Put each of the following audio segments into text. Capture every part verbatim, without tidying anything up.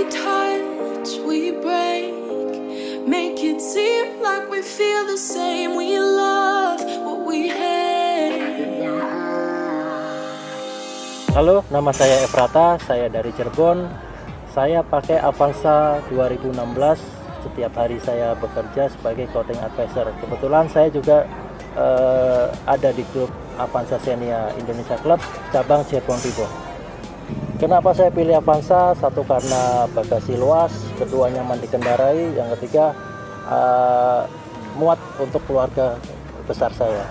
we touch, we break, make it seem like we feel the same. We love what we hate. Halo, nama saya Efrata, saya dari Cirebon. Saya pakai Avanza dua ribu enam belas. Setiap hari saya bekerja sebagai clothing advisor. Kebetulan saya juga uh, ada di grup Avanza Xenia Indonesia Club cabang Cirebon Ribo. Kenapa saya pilih Avanza? Satu, karena bagasi luas, kedua nyaman dikendarai, yang ketiga uh, muat untuk keluarga besar saya.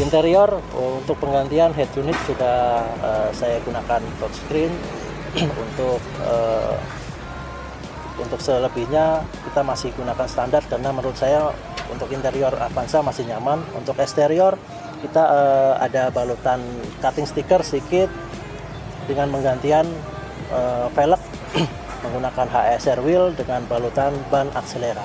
Interior untuk penggantian head unit sudah uh, saya gunakan touchscreen. untuk uh, untuk selebihnya kita masih gunakan standar karena menurut saya untuk interior Avanza masih nyaman. Untuk eksterior kita uh, ada balutan cutting stiker sedikit dengan penggantian uh, velg menggunakan H S R wheel dengan balutan ban Akselera.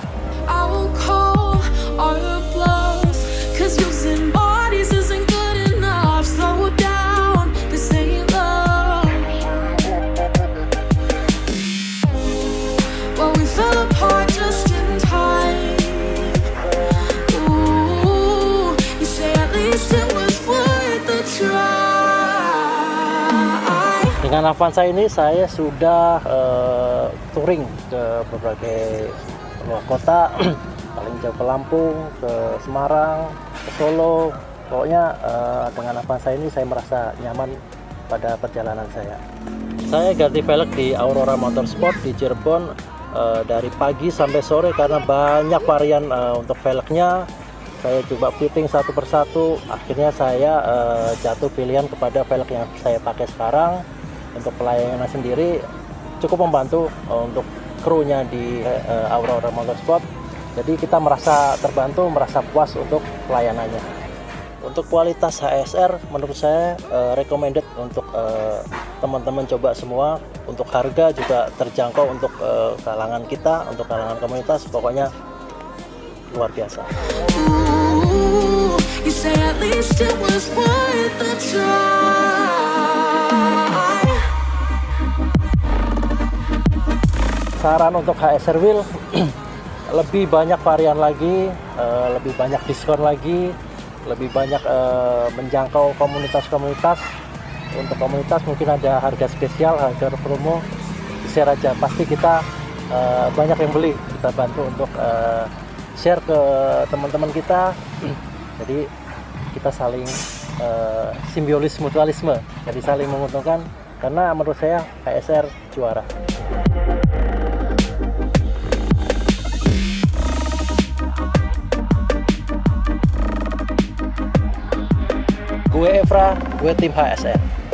Dengan Avanza ini saya sudah uh, touring ke berbagai luar kota, paling jauh ke Lampung, ke Semarang, ke Solo. Pokoknya uh, dengan Avanza ini saya merasa nyaman pada perjalanan saya. Saya ganti velg di Aurora Motorsport di Cirebon uh, dari pagi sampai sore karena banyak varian uh, untuk velgnya. Saya coba fitting satu persatu, akhirnya saya uh, jatuh pilihan kepada velg yang saya pakai sekarang. Untuk pelayanan sendiri cukup membantu untuk krunya di uh, Aurora Motorsport. Jadi kita merasa terbantu, merasa puas untuk pelayanannya. Untuk kualitas H S R menurut saya uh, recommended untuk teman-teman uh, coba semua. Untuk harga juga terjangkau untuk uh, kalangan kita, untuk kalangan komunitas. Pokoknya luar biasa. Ooh, you say at least it was worth the try. Saran untuk H S R wheel, lebih banyak varian lagi, uh, lebih banyak diskon lagi, lebih banyak uh, menjangkau komunitas-komunitas. Untuk komunitas mungkin ada harga spesial, harga promo, share aja. Pasti kita uh, banyak yang beli, kita bantu untuk uh, share ke teman-teman kita. Jadi kita saling uh, simbiosis mutualisme, jadi saling menguntungkan. Karena menurut saya H S R juara. Gue Efra, gue tim H S R.